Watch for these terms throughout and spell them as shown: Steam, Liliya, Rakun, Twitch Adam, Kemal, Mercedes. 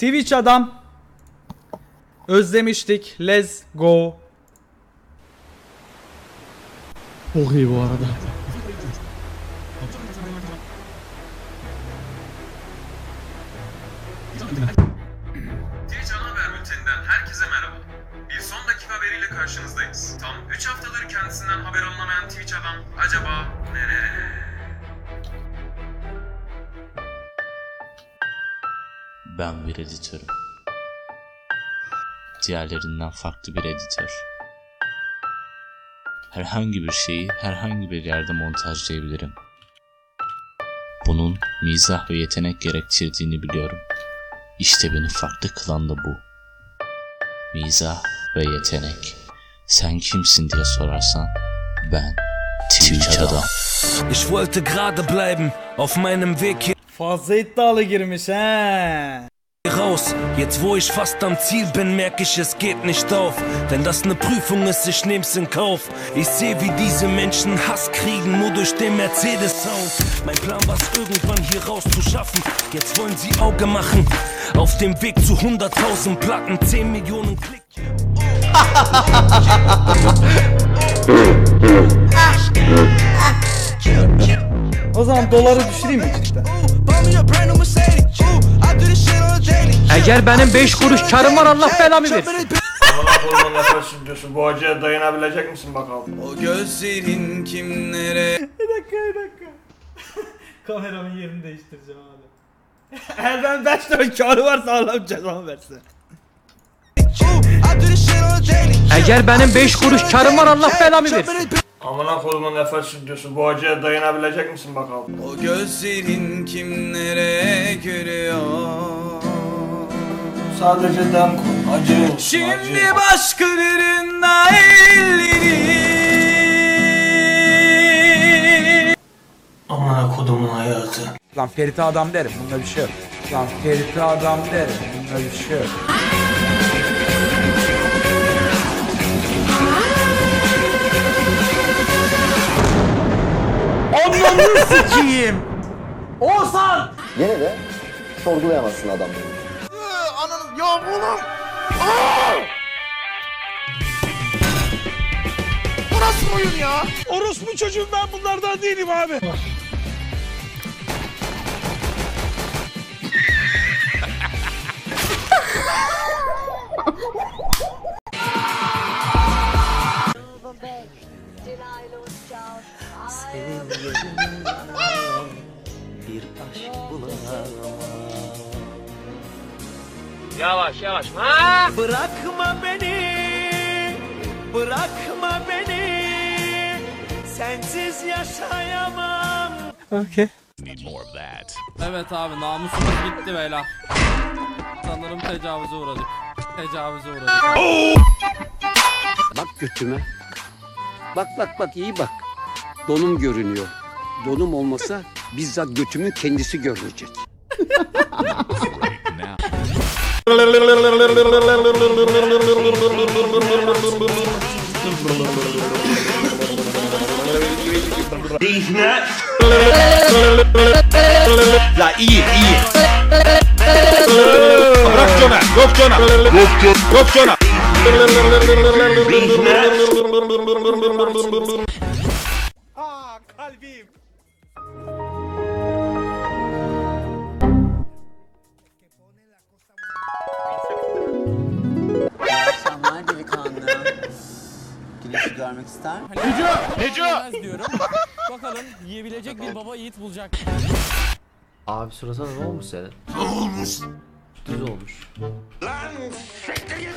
Twitch adam. Özlemiştik. Let's go. Çok iyi bu arada. Twitch Ana Haber Bülteni'nden herkese merhaba. Bir son dakika haberiyle karşınızdayız. Tam 3 haftadır kendisinden haber alınamayan Twitch adam acaba nereye? Ben bir editörüm. Diğerlerinden farklı bir editör. Herhangi bir şeyi herhangi bir yerde montajlayabilirim. Bunun mizah ve yetenek gerektirdiğini biliyorum. İşte beni farklı kılan da bu. Mizah ve yetenek. Sen kimsin diye sorarsan ben Twitch Adam. Ich wollte gerade bleiben auf meinem Weg hier. Fazla iddialı girmiş he. Raus. Jetzt wo ich fast am Ziel bin, merke ich, es geht nicht auf. Denn das ne Prüfung ist, ich nehm's in Kauf. Ich seh, wie diese Menschen Hass kriegen, nur durch den Mercedes-Sound. Mein Plan war's, irgendwann hier raus zu schaffen. Jetzt wollen sie Auge machen. Auf dem Weg zu 100.000 Platten, 10 Millionen Klick. O zaman doları düşüreyim mi cidden? Eğer benim 5 kuruş karım var, Allah belamı versin. Ona sormanla diyorsun, bu acıya dayanabilecek misin bakalım? O gözlerin kimlere... Bir dakika. Kameramın yerini değiştireceğim abi. Eğer ben 5 kuruş karı varsa Allah cezamı versin. Eğer benim 5 kuruş karım var, Allah belamı versin. Amına kodumun nefes diyorsun, bu acıya dayanabilecek misin bakalım? O gözlerin kimlere görüyor? Sadece dem koy, acı olsun. Şimdi başkalarında elleri. Amına kodumun hayatı. Lan Ferit'e adam derim, bunda bir şey yok. Ananı sikiyim. Oğuzhan! Yine de sorgulayamazsın adamı. Ananı... Ya oğlum! Burası mı oyun ya? Orospu çocuğum, ben bunlardan değilim abi. Bir aşk bulamam. Yavaş. Ha? Bırakma beni. Sensiz yaşayamam. Okay. Evet abi, namusumuz bitti beyler. Sanırım tecavüze uğradık. Bak götüme. Bak iyi bak. Donum görünüyor. Donum olmasa bizzat götümün kendisi görünecek. La iyi. Bırak Jonah. Kalbim. İyi akşamlar delikanlı. Güneşi görmek ister. Neco! Diyorum. Bakalım yiyebilecek bir baba yiğit bulacak. Abi sırasana ne olmuş senin? Düz olmuş. Lan şekil!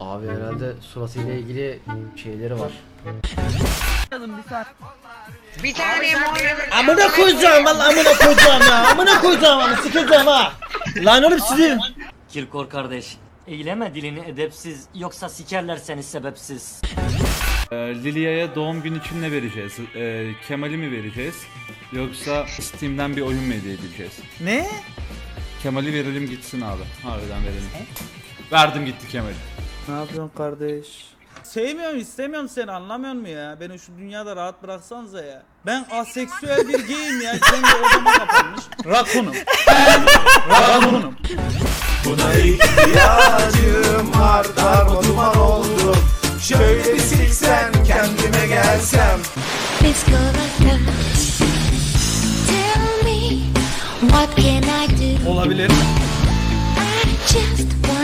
Abi herhalde suratıyla ilgili şeyleri var. Bir tane amına koyacağım, sikeceğim ha. Lan oğlum sizin. Kirkor kardeş, eğileme dilini edepsiz, yoksa sikerler seni sebepsiz. Liliya'ya doğum günü için ne vereceğiz? Kemal'i mi vereceğiz? Yoksa Steam'den bir oyun mu hediye edeceğiz? Ne? Kemal'i verelim gitsin abi. Harbiden verelim. Verdim gitti Kemal'i. Ne yapıyorsun kardeş? sevmiyorum, istemiyorum seni, anlamıyor musun ya? Beni şu dünyada rahat bıraksanıza ya. Ben aseksüel bir geyim ya. Sen de odama kapanmış. Rakunum. Ben Rakunum. Buna ihtiyacım var, darmaduman oldum. Şöyle bir silsen, kendime gelsem. Let's go like that. Tell me, what can I do? Olabilir.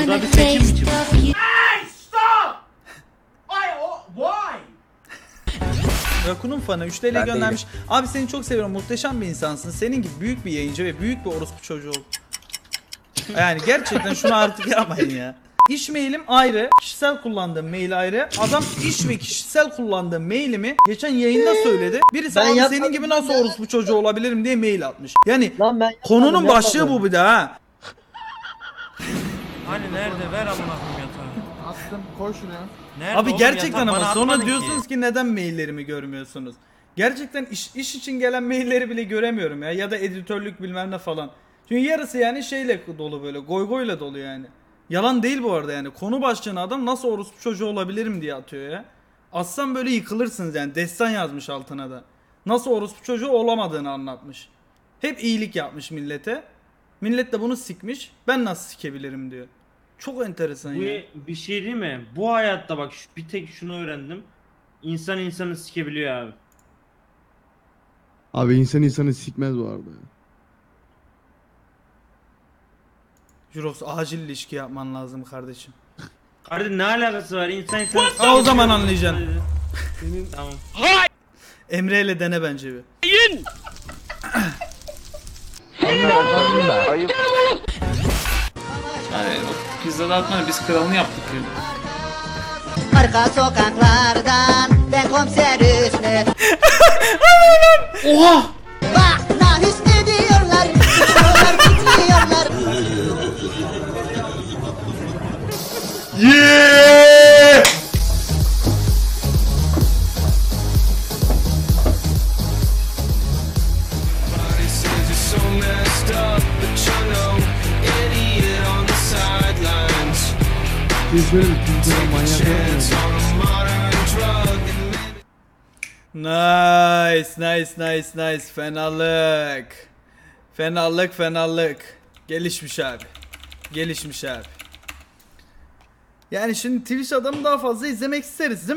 Bu da bir seçim biçimi. Hey stop! Why? Rakun'un fanı 3 TL göndermiş. Değilim. Abi seni çok seviyorum, muhteşem bir insansın. Senin gibi büyük bir yayıncı ve büyük bir orospu çocuğu. Yani gerçekten şunu artık yapmayın ya. İş mailim ayrı, kişisel kullandığım mail ayrı. Adam iş ve kişisel kullandığım mailimi geçen yayında söyledi. Birisi ben senin gibi nasıl orospu çocuğu olabilirim diye mail atmış. Yani ben konunun başlığı bu bir de ha. Hani nerede? Ver amına koyayım yatağı. Attım, koy şuraya. Nerede abi gerçekten yatağı, ama sonra diyorsunuz ki neden maillerimi görmüyorsunuz? Gerçekten iş için gelen mailleri bile göremiyorum ya, ya da editörlük bilmem ne falan. Çünkü yarısı yani şeyle dolu, böyle goygoyla dolu yani. Yalan değil bu arada yani. Konu başlığına adam nasıl orospu çocuğu olabilirim diye atıyor ya. Atsam böyle yıkılırsınız yani. Destan yazmış altına da. Nasıl orospu çocuğu olamadığını anlatmış. Hep iyilik yapmış millete. Millet de bunu sikmiş. Ben nasıl sikebilirim diyor. Çok enteresan bu ya. Bir şey değil mi? Bu hayatta bak bir tek şunu öğrendim. İnsan insanı sikebiliyor abi. Abi insan insanı sikmez bu arada. Jurox acil ilişki yapman lazım kardeşim. Kardeşim ne alakası var? İnsan insanı sikmez. O zaman anlayacaksın. Senin tamam. Hay! Emre'yle dene bence bir. Ayıp. Yani pizzadan atmadı, biz kralını yaptık yani. Arka sokaklardan ben komiser Hüsnü. Oha! Bak na Hüsnü diyorlar, diyorlar, diyorlar. Yeah! Nice, nice, nice, nice. Fenalık. Fenalık, fenalık. Gelişmiş abi. Gelişmiş abi. Yani şimdi Twitch adamı daha fazla izlemek isteriz değil mi?